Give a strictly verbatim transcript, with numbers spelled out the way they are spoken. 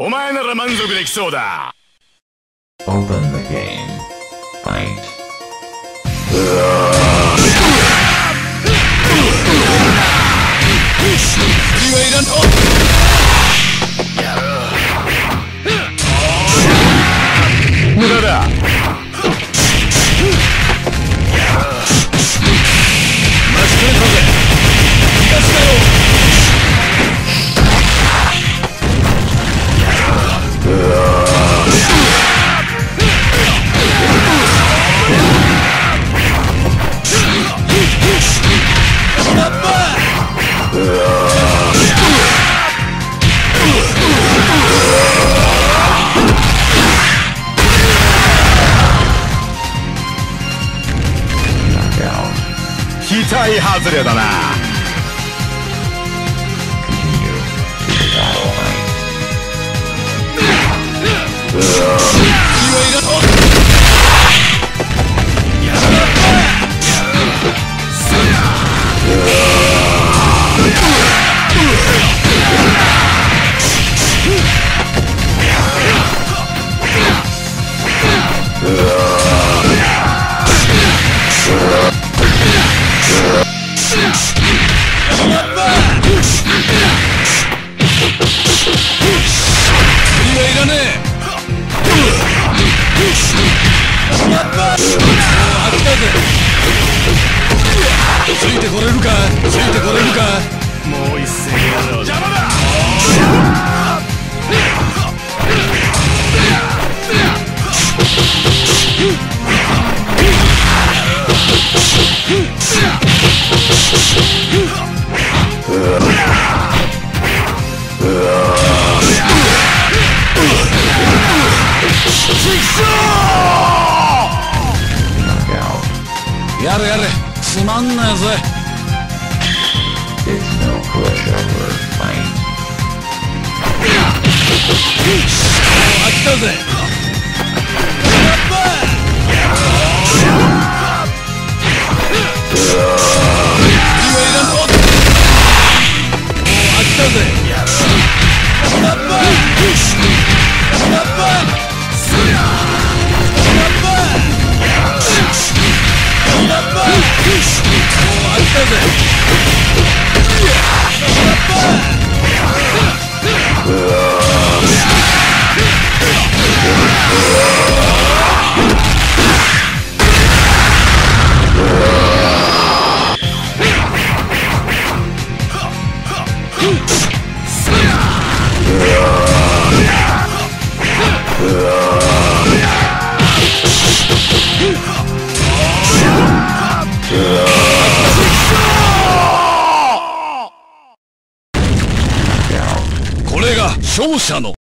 お前なら満足できそうだ。 Open the game. Fight. 無駄だ。 期待外れだな。ついてこれるか、ついてこれるか。もう一斉にやろう。邪魔だ。やれやれ、つまんないぜ。飽きたぜ。勝者の